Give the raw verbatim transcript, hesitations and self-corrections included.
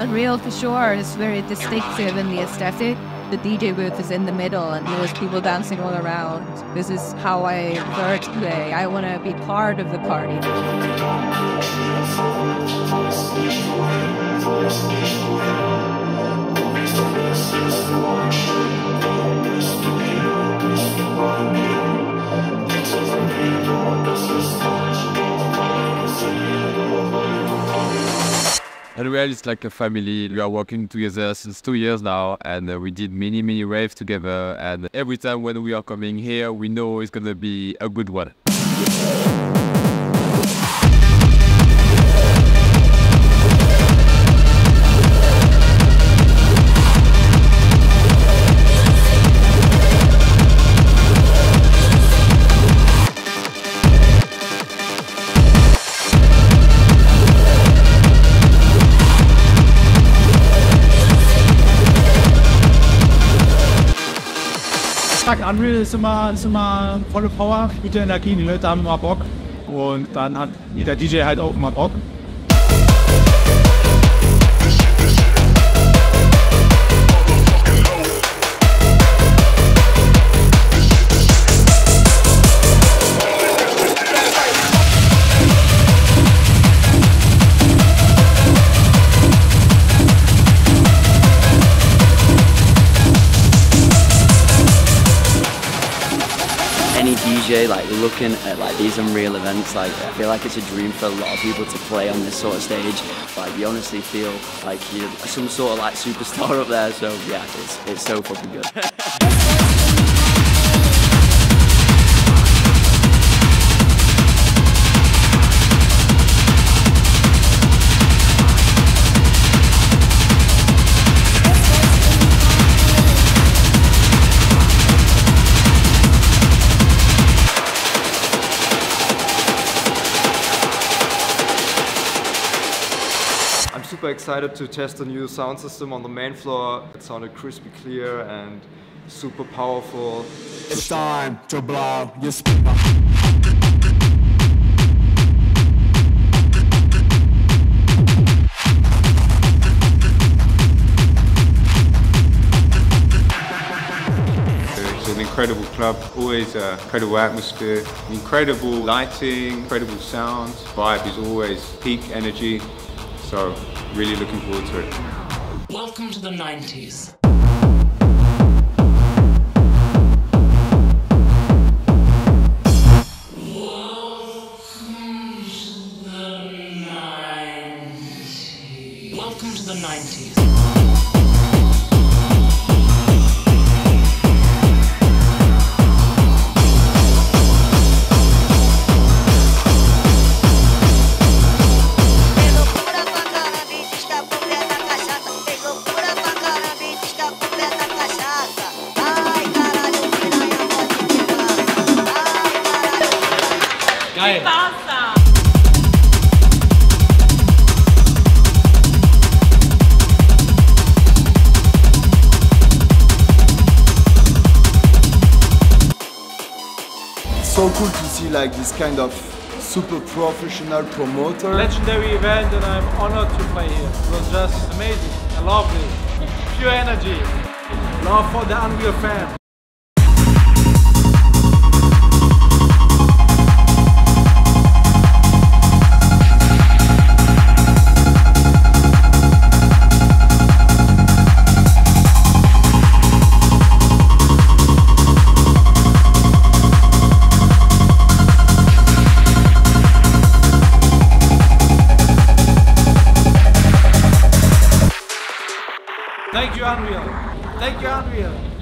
Unreal for sure is very distinctive in the aesthetic. The D J booth is in the middle and there's people dancing all around. This is how I learned to play. I want to be part of the party. UNREAL is like a family. We are working together since two years now, and uh, we did many, many raves together. And every time when we are coming here, we know it's gonna be a good one. UNREAL ist immer, ist immer volle Power, gute Energie, die Leute haben immer Bock und dann hat jeder D J halt auch immer Bock. Any D J like looking at like these UNREAL events, like I feel like it's a dream for a lot of people to play on this sort of stage. Like you honestly feel like you're some sort of like superstar up there. So yeah, it's it's so fucking good. I'm super excited to test the new sound system on the main floor. It sounded crispy clear and super powerful. It's time to blow your speaker. An incredible club, always an incredible atmosphere, incredible lighting, incredible sound. Vibe is always peak energy, so really looking forward to it. Welcome to the nineties. Welcome to the nineties. Welcome to the nineties. Geil. It's so cool to see like this kind of super professional promoter. Legendary event, and I'm honored to play here. It was just amazing. I love it. Pure energy. Love for the UNREAL fam. Thank you, UNREAL. Thank you, UNREAL.